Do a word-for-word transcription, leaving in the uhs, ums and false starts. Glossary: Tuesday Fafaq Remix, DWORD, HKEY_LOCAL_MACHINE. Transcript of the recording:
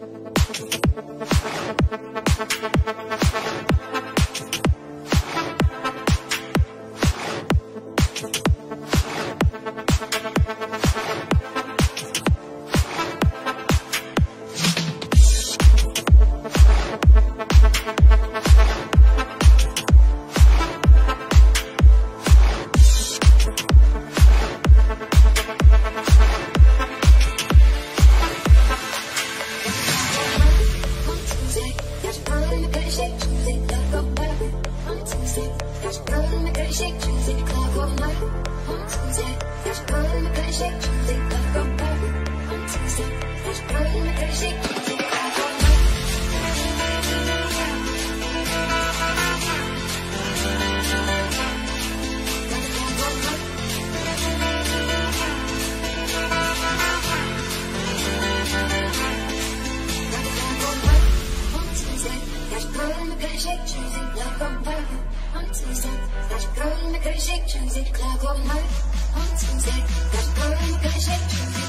Shake, choose it, clock on my on Tuesday, that's girl, you gotta shake, choose it.